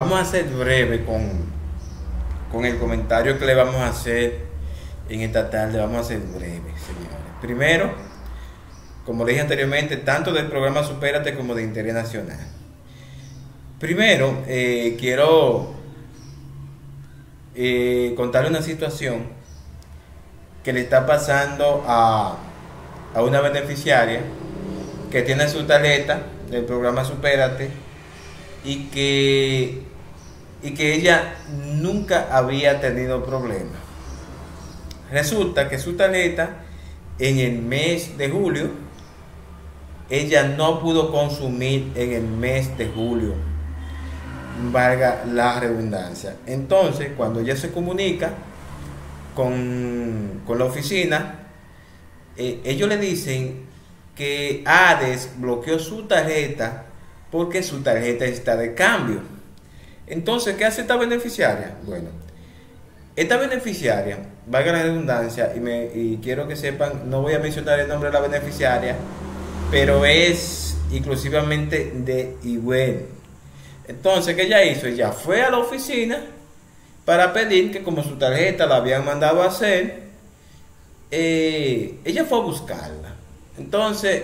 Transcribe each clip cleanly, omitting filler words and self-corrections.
Vamos a ser breve con el comentario que le vamos a hacer en esta tarde. Vamos a ser breves, señores. Primero, como le dije anteriormente, tanto del programa Supérate como de Interés Nacional. Primero, quiero contarle una situación que le está pasando a una beneficiaria que tiene su tarjeta del programa Supérate y que ella nunca había tenido problemas. Resulta que su tarjeta, en el mes de julio, ella no pudo consumir en el mes de julio, valga la redundancia. Entonces, cuando ella se comunica con la oficina, ellos le dicen que Ades bloqueó su tarjeta porque su tarjeta está de cambio. Entonces, ¿qué hace esta beneficiaria? Bueno, esta beneficiaria, valga la redundancia, y quiero que sepan, no voy a mencionar el nombre de la beneficiaria, pero es exclusivamente de Iwen. Entonces, ¿qué ella hizo? Ella fue a la oficina para pedir que, como su tarjeta la habían mandado a hacer, ella fue a buscarla. Entonces,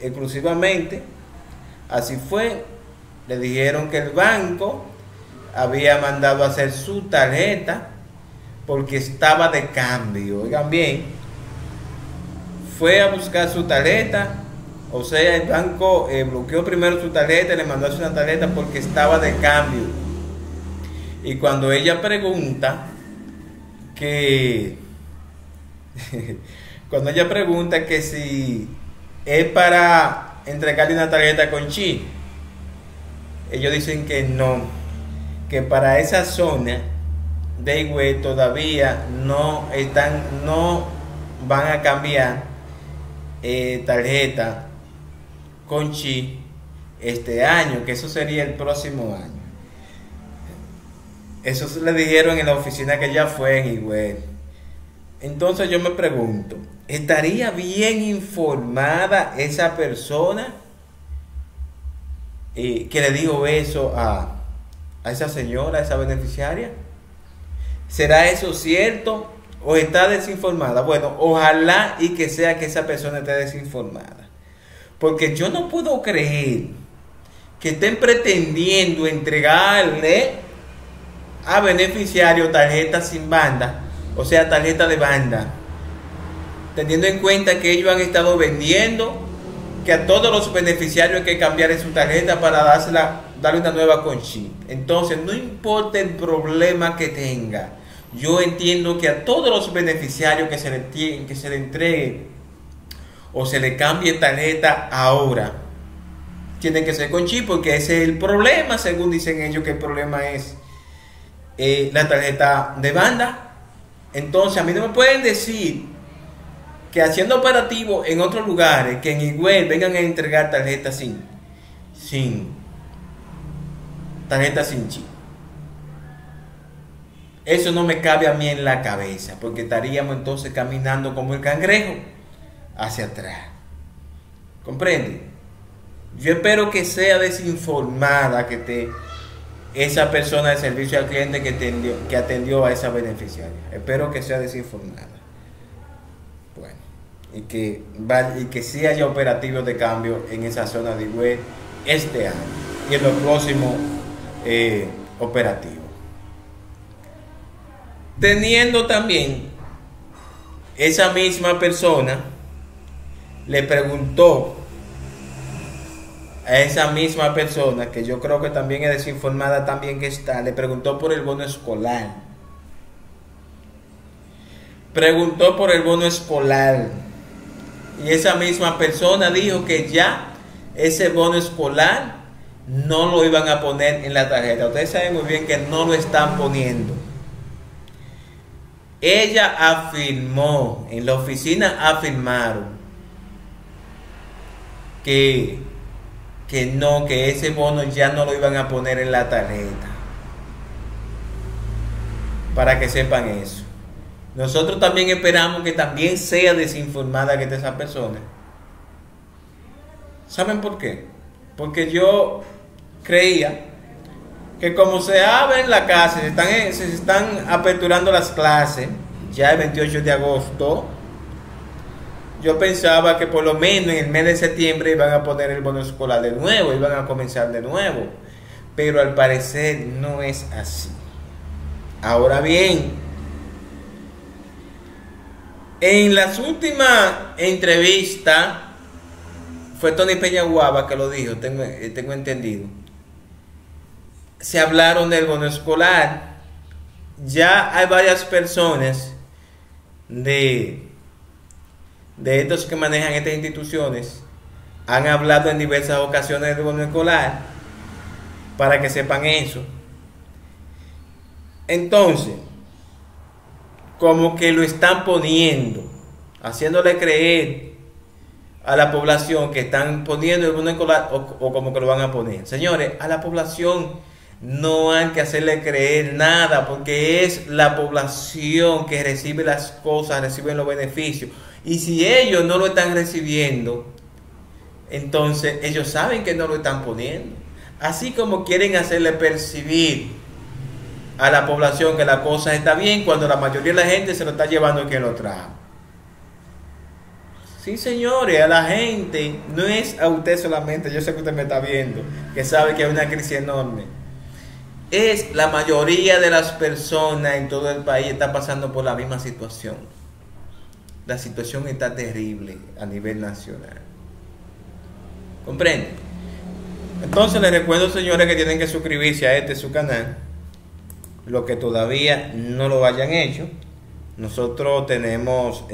exclusivamente, así fue, le dijeron que el banco había mandado a hacer su tarjeta porque estaba de cambio. Oigan bien, fue a buscar su tarjeta, o sea, el banco bloqueó primero su tarjeta y le mandó a hacer una tarjeta porque estaba de cambio. Y cuando ella pregunta que si es para entregarle una tarjeta con chip, ellos dicen que no, que para esa zona de Higüey todavía no van a cambiar tarjeta con chip este año, que eso sería el próximo año. Eso se le dijeron en la oficina que ya fue en Higüey. Entonces yo me pregunto, ¿estaría bien informada esa persona que le dijo eso a esa señora, a esa beneficiaria? ¿Será eso cierto o está desinformada? Bueno, ojalá y que sea que esa persona esté desinformada, porque yo no puedo creer que estén pretendiendo entregarle a beneficiario tarjetas sin banda, o sea, tarjeta de banda, teniendo en cuenta que ellos han estado vendiendo que a todos los beneficiarios hay que cambiar su tarjeta para darle una nueva con chip. Entonces, no importa el problema que tenga, yo entiendo que a todos los beneficiarios que se le entregue o se le cambie tarjeta ahora, tienen que ser con chip, porque ese es el problema, según dicen ellos, que el problema es la tarjeta de banda. Entonces, a mí no me pueden decir que haciendo operativos en otros lugares, que en Higüey vengan a entregar tarjetas sin chip. Eso no me cabe a mí en la cabeza, porque estaríamos entonces caminando como el cangrejo hacia atrás. ¿Comprende? Yo espero que sea desinformada que esa persona de servicio al cliente que atendió a esa beneficiaria. Espero que sea desinformada. Y que sí haya operativos de cambio en esa zona de Higüey este año y en los próximos operativos. Teniendo también, esa misma persona le preguntó a esa misma persona, que yo creo que también es desinformada también que está, le preguntó por el bono escolar. Y esa misma persona dijo que ya ese bono escolar no lo iban a poner en la tarjeta. Ustedes saben muy bien que no lo están poniendo. Ella afirmó, en la oficina afirmaron que ese bono ya no lo iban a poner en la tarjeta. Para que sepan eso. Nosotros también esperamos que también sea desinformada que esté esa persona. ¿Saben por qué? Porque yo creía que como se abre en la casa, se están aperturando las clases, ya el 28 de agosto, yo pensaba que por lo menos en el mes de septiembre iban a poner el bono escolar de nuevo, iban a comenzar de nuevo, pero al parecer no es así. Ahora bien, en las últimas entrevistas, fue Tony Peña Guaba que lo dijo, tengo entendido. Se hablaron del bono escolar. Ya hay varias personas de estos que manejan estas instituciones, han hablado en diversas ocasiones del bono escolar, para que sepan eso. Entonces, como que lo están poniendo, haciéndole creer a la población que están poniendo el bono escolar o como que lo van a poner. Señores, a la población no hay que hacerle creer nada, porque es la población que recibe las cosas, recibe los beneficios. Y si ellos no lo están recibiendo, entonces ellos saben que no lo están poniendo. Así como quieren hacerle percibir a la población que la cosa está bien, cuando la mayoría de la gente se lo está llevando quien lo trajo. Sí, señores, a la gente, no es a usted solamente, yo sé que usted me está viendo, que sabe que hay una crisis enorme. Es la mayoría de las personas en todo el país está pasando por la misma situación. La situación está terrible a nivel nacional. ¿Comprende? Entonces les recuerdo, señores, que tienen que suscribirse a su canal. Los que todavía no lo hayan hecho, nosotros tenemos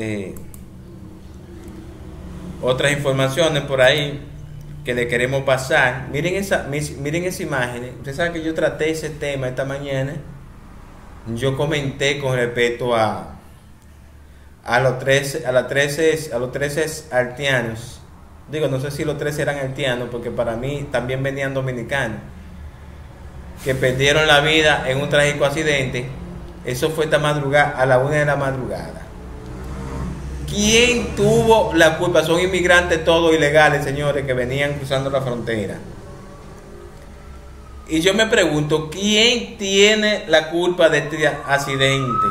otras informaciones por ahí que le queremos pasar. Miren esa imagen. Ustedes saben que yo traté ese tema esta mañana. Yo comenté con respecto a los 13 haitianos. Digo, no sé si los 13 eran haitianos, porque para mí también venían dominicanos que perdieron la vida en un trágico accidente. Eso fue esta madrugada, a la 1 de la madrugada. ¿Quién tuvo la culpa? Son inmigrantes todos ilegales, señores, que venían cruzando la frontera. Y yo me pregunto, ¿quién tiene la culpa de este accidente?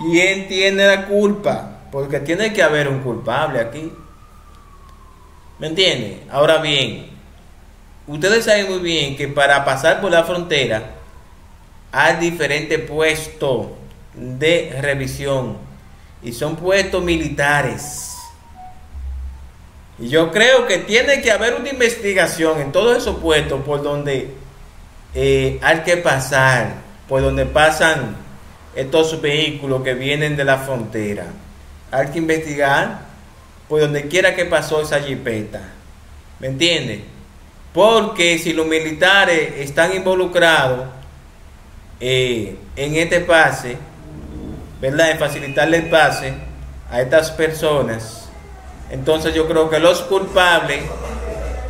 ¿Quién tiene la culpa? Porque tiene que haber un culpable aquí. ¿Me entienden? Ahora bien, ustedes saben muy bien que para pasar por la frontera hay diferentes puestos de revisión y son puestos militares. Y yo creo que tiene que haber una investigación en todos esos puestos por donde hay que pasar, por donde pasan estos vehículos que vienen de la frontera. Hay que investigar por donde quiera que pasó esa jipeta. ¿Me entienden? Porque si los militares están involucrados en este pase, ¿verdad? En facilitarle el pase a estas personas, entonces yo creo que los culpables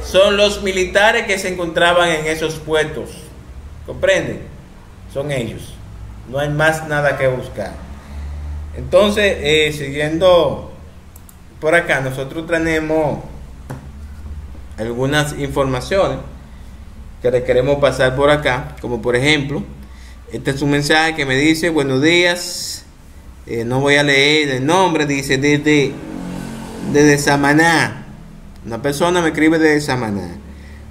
son los militares que se encontraban en esos puestos. ¿Comprenden? Son ellos. No hay más nada que buscar. Entonces, siguiendo por acá, nosotros tenemos algunas informaciones que le queremos pasar por acá, como por ejemplo, este es un mensaje que me dice: buenos días, no voy a leer el nombre, dice desde Samaná. Una persona me escribe desde Samaná: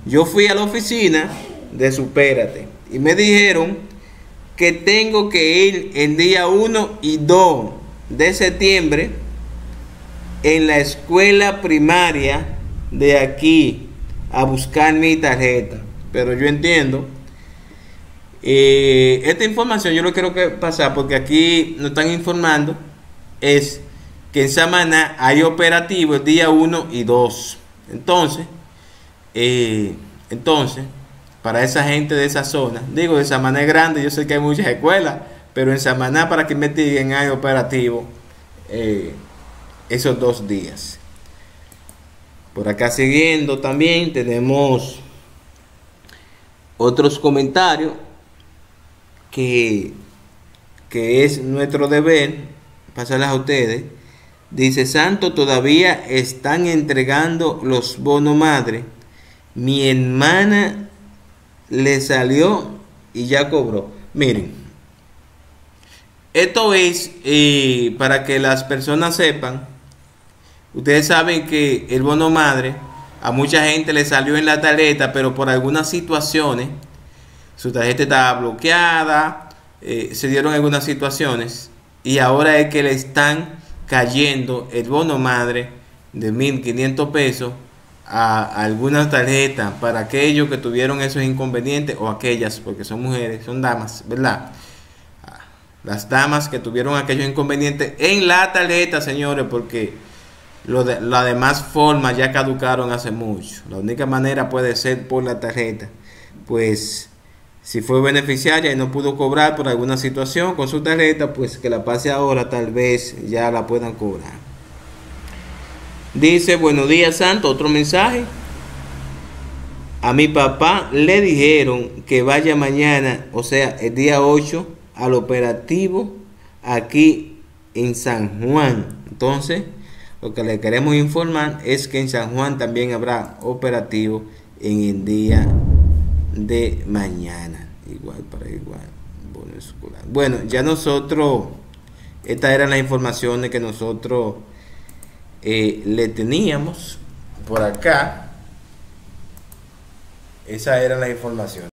yo fui a la oficina de Supérate y me dijeron que tengo que ir el día 1 y 2 de septiembre en la escuela primaria de aquí a buscar mi tarjeta. Pero yo entiendo, esta información yo lo quiero que pasar, porque aquí nos están informando es que en Samaná hay operativo el día 1 y 2. Entonces para esa gente de esa zona, digo, de Samaná es grande, yo sé que hay muchas escuelas, pero en Samaná, para que investiguen, hay operativo esos 2 días. Por acá siguiendo también tenemos otros comentarios que es nuestro deber pasarlas a ustedes. Dice: Santo, todavía están entregando los bonos madre. Mi hermana le salió y ya cobró. Miren, esto es para que las personas sepan. Ustedes saben que el bono madre a mucha gente le salió en la tarjeta, pero por algunas situaciones su tarjeta estaba bloqueada, se dieron algunas situaciones, y ahora es que le están cayendo el bono madre de 1.500 pesos a algunas tarjetas para aquellos que tuvieron esos inconvenientes, o aquellas, porque son mujeres, son damas, ¿verdad? Las damas que tuvieron aquellos inconvenientes en la tarjeta, señores, porque las demás formas ya caducaron hace mucho. La única manera puede ser por la tarjeta. Pues si fue beneficiaria y no pudo cobrar por alguna situación con su tarjeta, pues que la pase ahora, tal vez ya la puedan cobrar. Dice: buenos días, Santo, otro mensaje. A mi papá le dijeron que vaya mañana, o sea, el día 8, al operativo aquí en San Juan. Entonces, lo que le queremos informar es que en San Juan también habrá operativo en el día de mañana. Igual para igual. Bueno, ya nosotros, estas eran las informaciones que nosotros le teníamos por acá. Esas eran las informaciones.